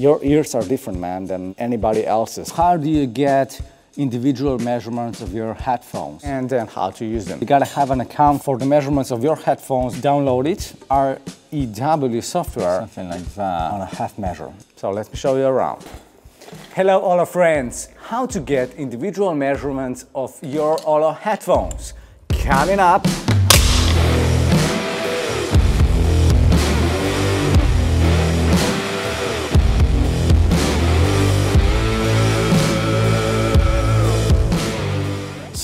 Your ears are different, man, than anybody else's. How do you get individual measurements of your headphones and then how to use them? You gotta have an account for the measurements of your headphones, download it, REW software, something like that, on a half measure. So let me show you around. Hello OLLO friends, how to get individual measurements of your OLLO headphones. Coming up.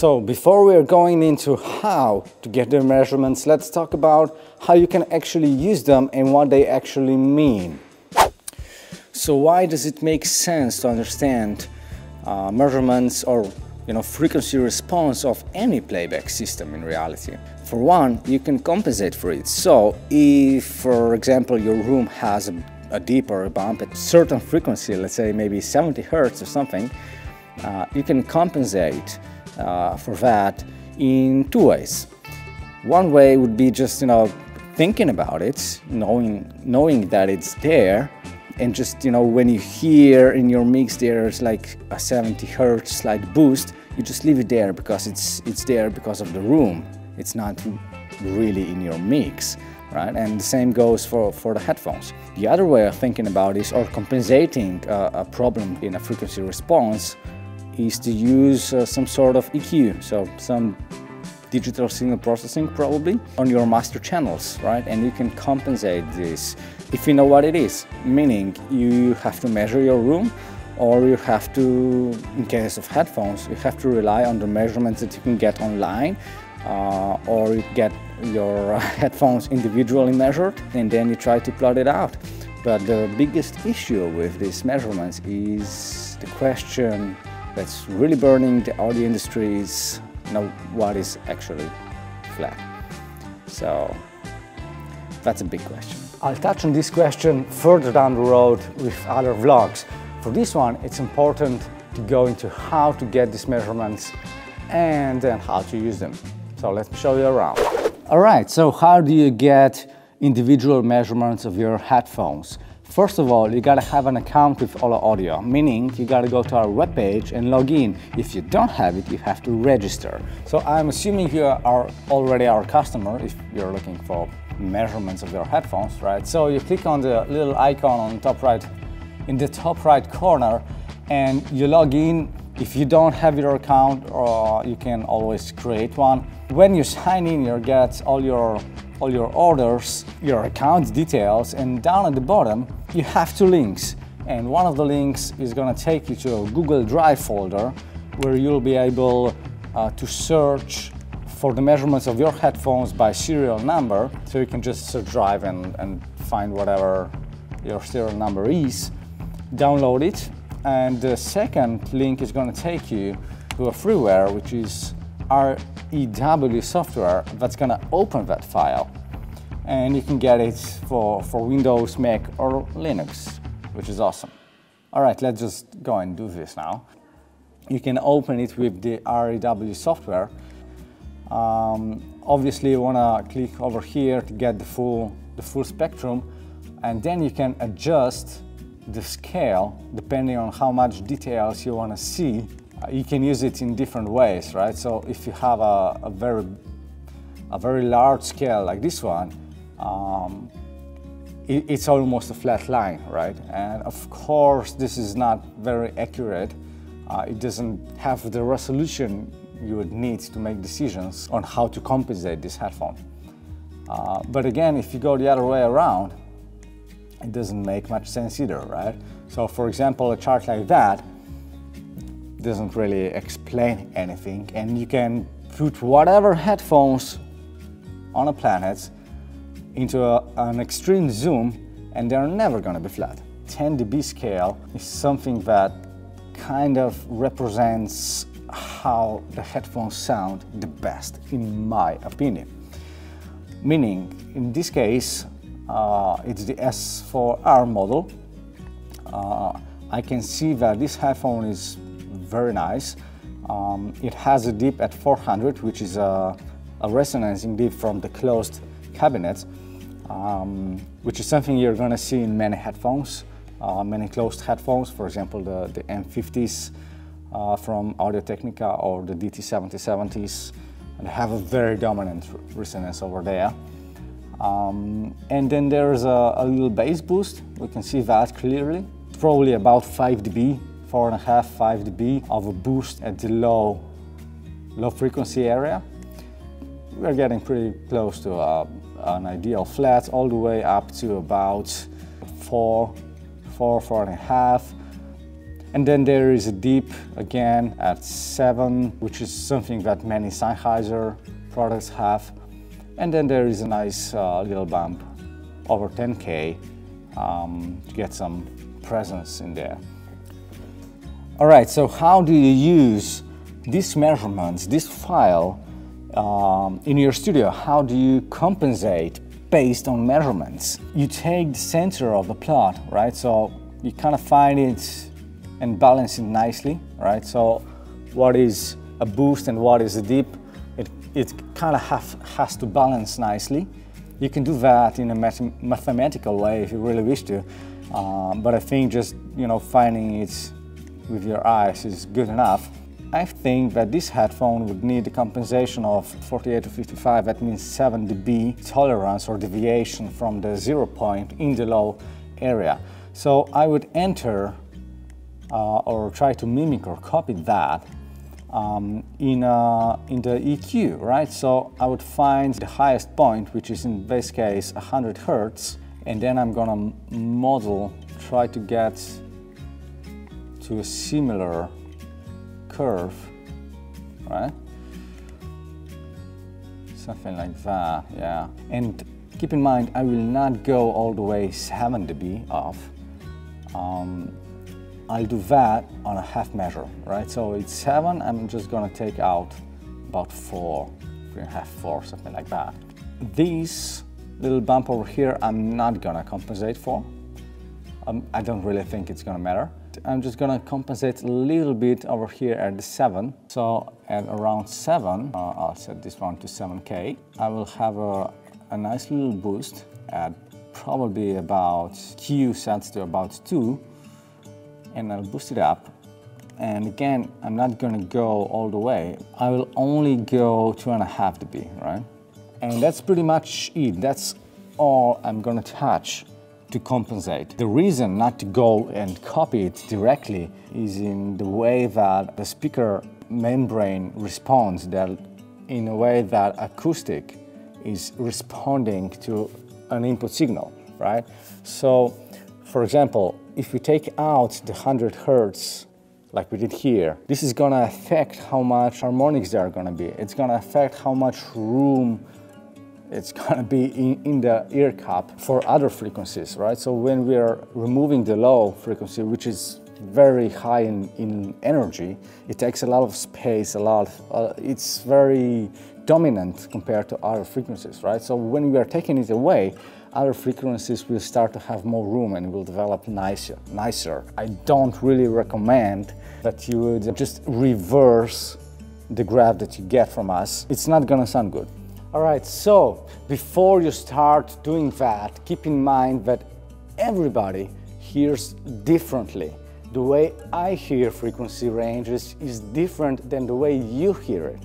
So before we're going into how to get the measurements, let's talk about how you can actually use them and what they actually mean. So why does it make sense to understand measurements or frequency response of any playback system in reality? For one, you can compensate for it. So if, for example, your room has a deeper bump at a certain frequency, let's say maybe 70 Hertz or something, you can compensate for that in two ways. One way would be just thinking about it, knowing that it's there, and just when you hear in your mix there's like a 70 Hertz slight boost, you just leave it there because it's there because of the room. It's not really in your mix, right? And the same goes for the headphones. The other way of thinking about is, or compensating a problem in a frequency response, is to use some sort of EQ, so some digital signal processing probably, on your master channels, right? And you can compensate this if you know what it is, meaning you have to measure your room, or you have to, in case of headphones, you have to rely on the measurements that you can get online, or you get your headphones individually measured and then you try to plot it out. But the biggest issue with these measurements is the question that's really burning the audio industry is what is actually flat. So that's a big question. I'll touch on this question further down the road with other vlogs. For this one, it's important to go into how to get these measurements and then how to use them. So let me show you around. All right, so how do you get individual measurements of your headphones? First of all, you gotta have an account with OLLO Audio, meaning you gotta go to our webpage and log in. If you don't have it, you have to register. So I'm assuming you are already our customer if you're looking for measurements of your headphones, right? So you click on the little icon on top right, in the top right corner, and you log in. If you don't have your account, you can always create one. When you sign in, you get all your orders, your account details, and down at the bottom you have two links, and one of the links is going to take you to a Google Drive folder where you'll be able to search for the measurements of your headphones by serial number, so you can just search Drive and find whatever your serial number is, download it, and the second link is going to take you to a freeware, which is REW software, that's gonna open that file, and you can get it for Windows, Mac, or Linux, which is awesome. All right, let's just go and do this now. You can open it with the REW software. Obviously, you wanna click over here to get the full spectrum, and then you can adjust the scale depending on how much details you wanna see. You can use it in different ways, right? So if you have a very large scale like this one, it's almost a flat line, right? And of course, this is not very accurate. It doesn't have the resolution you would need to make decisions on how to compensate this headphone. But again, if you go the other way around, it doesn't make much sense either, right? So for example, a chart like that doesn't really explain anything, and you can put whatever headphones on a planet into an extreme zoom and they're never gonna be flat. 10 dB scale is something that kind of represents how the headphones sound the best, in my opinion. Meaning, in this case, it's the S4R model. I can see that this headphone is very nice. It has a dip at 400, which is a resonancing dip from the closed cabinet, which is something you're gonna see in many headphones, many closed headphones, for example the M50s from Audio-Technica or the DT770s, and have a very dominant resonance over there. And then there's a little bass boost. We can see that clearly. Probably about 5 dB, 4.5, 5 dB of a boost at the low frequency area. We're getting pretty close to an ideal flat, all the way up to about 4.5. And then there is a deep again at 7, which is something that many Sennheiser products have. And then there is a nice little bump over 10K to get some presence in there. All right, so how do you use these measurements, this file, in your studio? How do you compensate based on measurements? You take the center of the plot, right? So you kind of find it and balance it nicely, right? So what is a boost and what is a dip? It kind of has to balance nicely. You can do that in a mathematical way if you really wish to, but I think just, you know, finding it with your eyes is good enough. I think that this headphone would need a compensation of 48 to 55, that means 7 dB tolerance or deviation from the 0 point in the low area. So I would enter or try to mimic or copy that in the EQ, right? So I would find the highest point, which is in this case 100 Hertz, and then I'm gonna model, try to get to a similar curve, right? Something like that, yeah. And keep in mind, I will not go all the way 7 dB off. I'll do that on a half measure, right? So it's 7, I'm just gonna take out about 3.5, 4, something like that. This little bump over here, I'm not gonna compensate for. I don't really think it's gonna matter. I'm just gonna compensate a little bit over here at the 7. So at around 7, I'll set this one to 7K. I will have a nice little boost at probably about Q set to about 2. And I'll boost it up. And again, I'm not gonna go all the way. I will only go 2.5 dB, right? And that's pretty much it. That's all I'm gonna touch to compensate. The reason not to go and copy it directly is in the way that the speaker membrane responds, that in a way that acoustic is responding to an input signal, right? So, for example, if we take out the 100 Hertz, like we did here, this is gonna affect how much harmonics there are gonna be. It's gonna affect how much room it's gonna be in the ear cup for other frequencies, right? So when we are removing the low frequency, which is very high in energy, it takes a lot of space, it's very dominant compared to other frequencies, right? So when we are taking it away, other frequencies will start to have more room and will develop nicer. I don't really recommend that you would just reverse the graph that you get from us. It's not gonna sound good. All right, so before you start doing that, keep in mind that everybody hears differently. The way I hear frequency ranges is different than the way you hear it.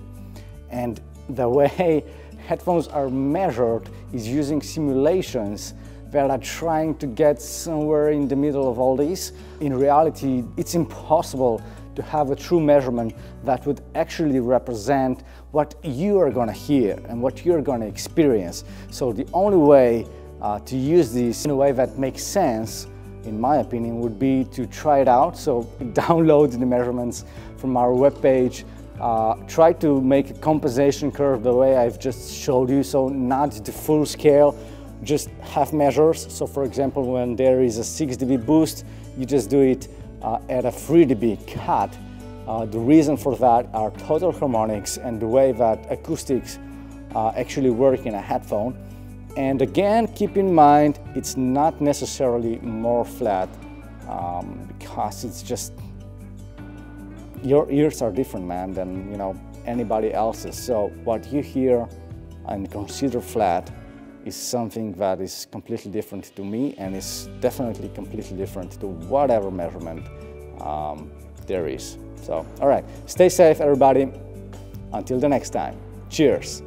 And the way headphones are measured is using simulations that are trying to get somewhere in the middle of all this. In reality, it's impossible to have a true measurement that would actually represent what you are gonna hear and what you're gonna experience. So the only way to use this in a way that makes sense, in my opinion, would be to try it out. So download the measurements from our webpage. Try to make a compensation curve the way I've just showed you, so not the full scale, just half measures. So for example, when there is a 6 dB boost, you just do it at a 3 dB cut. The reason for that are total harmonics and the way that acoustics actually work in a headphone. And again, keep in mind, it's not necessarily more flat because it's just, your ears are different, man, than, you know, anybody else's. So what you hear and consider flat is something that is completely different to me, and is definitely completely different to whatever measurement there is. So, all right, stay safe, everybody. Until the next time, cheers.